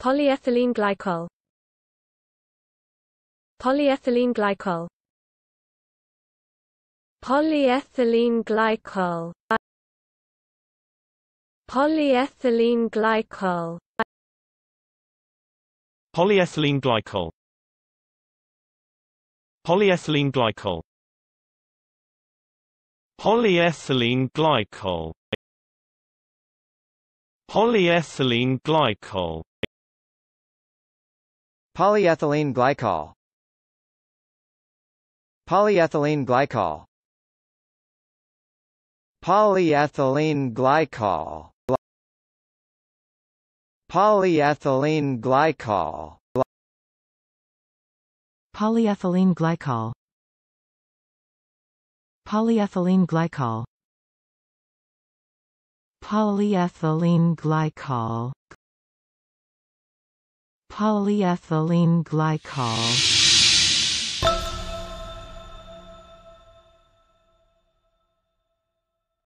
Polyethylene glycol. Polyethylene glycol. Polyethylene glycol. Polyethylene glycol. Polyethylene glycol. Polyethylene glycol. Polyethylene glycol. Polyethylene glycol. Polyethylene glycol. Polyethylene glycol. Polyethylene glycol. Polyethylene glycol. Polyethylene glycol. Polyethylene glycol. Polyethylene glycol. Polyethylene glycol.